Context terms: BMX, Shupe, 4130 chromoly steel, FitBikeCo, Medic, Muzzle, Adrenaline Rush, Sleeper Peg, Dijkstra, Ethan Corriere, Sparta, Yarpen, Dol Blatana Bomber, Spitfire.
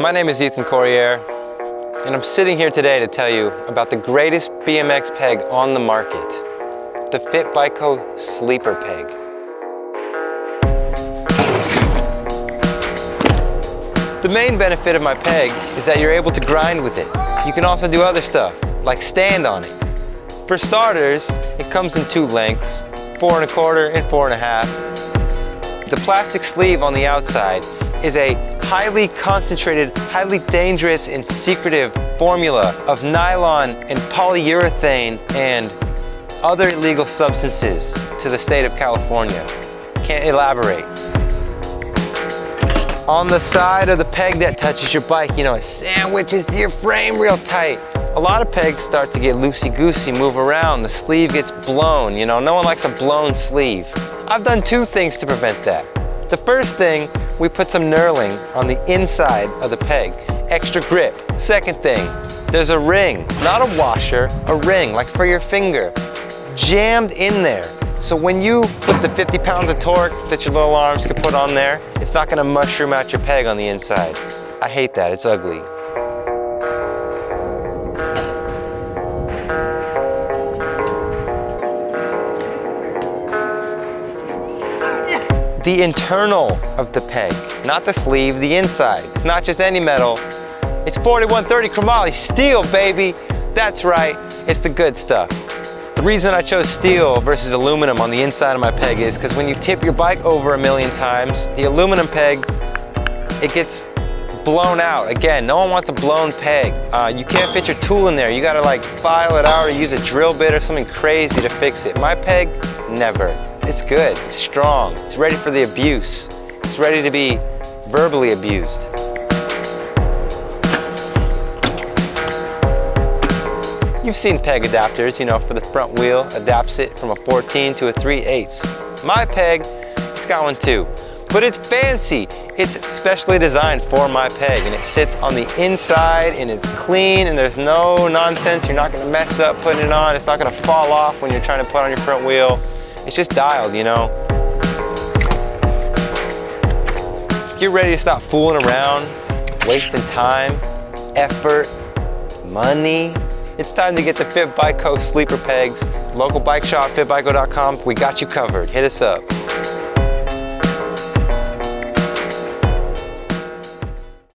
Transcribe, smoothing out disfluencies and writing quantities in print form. My name is Ethan Corriere, and I'm sitting here today to tell you about the greatest BMX peg on the market, the FitBikeCo Sleeper Peg. The main benefit of my peg is that you're able to grind with it. You can also do other stuff, like stand on it. For starters, it comes in two lengths, 4¼ and 4½. The plastic sleeve on the outside is a highly concentrated, highly dangerous and secretive formula of nylon and polyurethane and other illegal substances to the state of California. Can't elaborate. On the side of the peg that touches your bike, you know, it sandwiches to your frame real tight. A lot of pegs start to get loosey-goosey, move around, the sleeve gets blown, you know, no one likes a blown sleeve. I've done two things to prevent that. The first thing, we put some knurling on the inside of the peg, extra grip. Second thing, there's a ring, not a washer, a ring, like for your finger, jammed in there. So when you put the 50 pounds of torque that your little arms can put on there, it's not gonna mushroom out your peg on the inside. I hate that, it's ugly. The internal of the peg, not the sleeve, the inside. It's not just any metal. It's 4130 chromoly steel, baby. That's right, it's the good stuff. The reason I chose steel versus aluminum on the inside of my peg is because when you tip your bike over a million times, the aluminum peg, it gets blown out. Again, no one wants a blown peg. You can't fit your tool in there. You gotta like file it out or use a drill bit or something crazy to fix it. My peg, never. It's good, it's strong, it's ready for the abuse. It's ready to be verbally abused. You've seen peg adapters, you know, for the front wheel, adapts it from a 14 to a 3/8. My peg, it's got one too. But it's fancy, it's specially designed for my peg and it sits on the inside and it's clean and there's no nonsense, you're not gonna mess up putting it on, it's not gonna fall off when you're trying to put on your front wheel. It's just dialed, you know. Get ready to stop fooling around, wasting time, effort, money. It's time to get the FitBikeCo sleeper pegs. Local bike shop, fitbikeco.com. We got you covered. Hit us up.